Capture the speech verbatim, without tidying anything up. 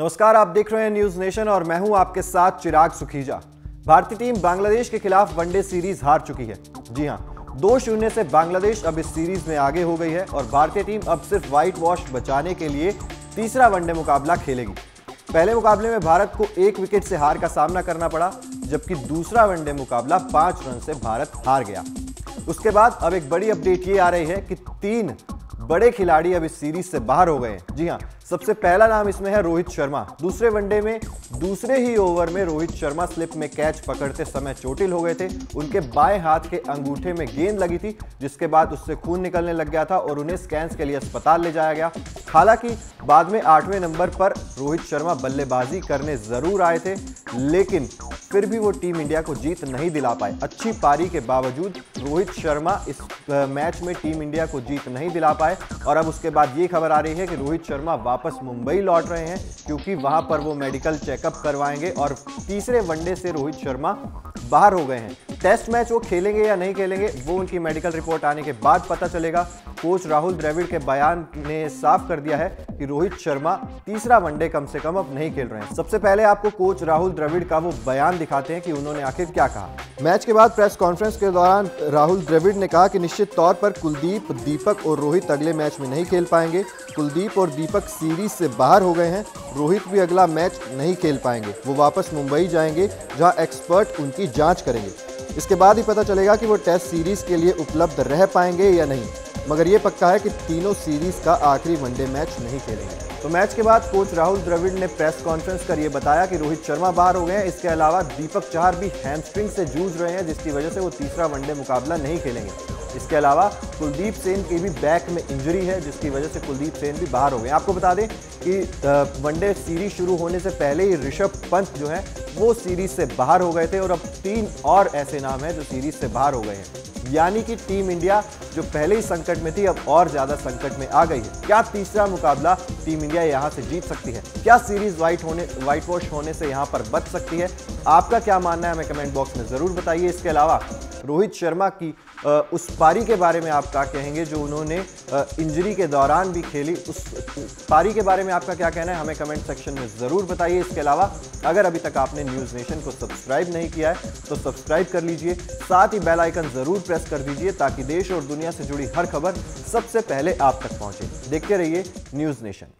नमस्कार, आप देख रहे हैं न्यूज़ नेशन और मैं हूं आपके साथ चिराग सुखीजा। भारतीय टीम बांग्लादेश के खिलाफ वनडे सीरीज हार चुकी है। जी हां, दो शून्य से बांग्लादेश अब इस सीरीज में आगे हो गई है और भारतीय टीम अब सिर्फ व्हाइट वॉश बचाने के लिए तीसरा वनडे मुकाबला खेलेगी। पहले मुकाबले में भारत को एक विकेट से हार का सामना करना पड़ा, जबकि दूसरा वनडे मुकाबला पांच रन से भारत हार गया। उसके बाद अब एक बड़ी अपडेट ये आ रही है कि तीन बड़े खिलाड़ी अब इस सीरीज से बाहर हो गए हैं। जी हाँ, सबसे पहला नाम इसमें है रोहित शर्मा। दूसरे वनडे में दूसरे ही ओवर में रोहित शर्मा स्लिप में कैच पकड़ते समय चोटिल हो गए थे। उनके बाएं हाथ के अंगूठे में गेंद लगी थी, जिसके बाद उससे खून निकलने लग गया था और उन्हें स्कैन्स के लिए अस्पताल ले जाया गया। हालांकि बाद में आठवें नंबर पर रोहित शर्मा बल्लेबाजी करने जरूर आए थे, लेकिन फिर भी वो टीम इंडिया को जीत नहीं दिला पाए। अच्छी पारी के बावजूद रोहित शर्मा इस मैच में टीम इंडिया को जीत नहीं दिला पाए और अब उसके बाद ये खबर आ रही है कि रोहित शर्मा वापस मुंबई लौट रहे हैं, क्योंकि वहां पर वो मेडिकल चेकअप करवाएंगे और तीसरे वनडे से रोहित शर्मा बाहर हो गए हैं। टेस्ट मैच वो खेलेंगे या नहीं खेलेंगे वो उनकी मेडिकल रिपोर्ट आने के बाद पता चलेगा। कोच राहुल द्रविड़ के बयान ने साफ कर दिया है कि रोहित शर्मा तीसरा वनडे कम से कम अब नहीं खेल रहे हैं। सबसे पहले आपको कोच राहुल द्रविड़ का वो बयान दिखाते हैं कि उन्होंने आखिर क्या कहा। मैच के बाद प्रेस कॉन्फ्रेंस के दौरान राहुल द्रविड़ ने कहा कि निश्चित तौर पर कुलदीप, दीपक और रोहित अगले मैच में नहीं खेल पाएंगे। कुलदीप और दीपक सीरीज से बाहर हो गए हैं। रोहित भी अगला मैच नहीं खेल पाएंगे। वो वापस मुंबई जाएंगे, जहाँ एक्सपर्ट उनकी जाँच करेंगे। इसके बाद ही पता चलेगा कि वो टेस्ट सीरीज के लिए उपलब्ध रह पाएंगे या नहीं, मगर ये पक्का है कि तीनों सीरीज का आखिरी वनडे मैच नहीं खेलेंगे। तो मैच के बाद कोच राहुल द्रविड़ ने प्रेस कॉन्फ्रेंस कर ये बताया कि रोहित शर्मा बाहर हो गए हैं। इसके अलावा दीपक चाहर भी हैमस्ट्रिंग से जूझ रहे हैं, जिसकी वजह से वो तीसरा वनडे मुकाबला नहीं खेलेंगे। इसके अलावा कुलदीप सेन की भी बैक में इंजरी है, जिसकी वजह से कुलदीप सेन भी बाहर हो गए। आपको बता दें कि वनडे सीरीज शुरू होने से पहले ही ऋषभ पंत जो है वो सीरीज से बाहर हो गए थे और अब तीन और ऐसे नाम हैं जो सीरीज से बाहर हो गए हैं। यानी कि टीम इंडिया जो पहले ही संकट में थी अब और ज्यादा संकट में आ गई है। क्या तीसरा मुकाबला टीम इंडिया यहां से जीत सकती है? क्या सीरीज व्हाइट होने व्हाइट वॉश होने से यहां पर बच सकती है? आपका क्या मानना है हमें कमेंट बॉक्स में जरूर बताइए। इसके अलावा रोहित शर्मा की आ, उस पारी के बारे में आप क्या कहेंगे जो उन्होंने आ, इंजरी के दौरान भी खेली? उस पारी के बारे में आपका क्या कहना है हमें कमेंट सेक्शन में ज़रूर बताइए। इसके अलावा अगर अभी तक आपने न्यूज़ नेशन को सब्सक्राइब नहीं किया है तो सब्सक्राइब कर लीजिए, साथ ही बेल आइकन ज़रूर प्रेस कर दीजिए ताकि देश और दुनिया से जुड़ी हर खबर सबसे पहले आप तक पहुँचे। देखते रहिए न्यूज़ नेशन।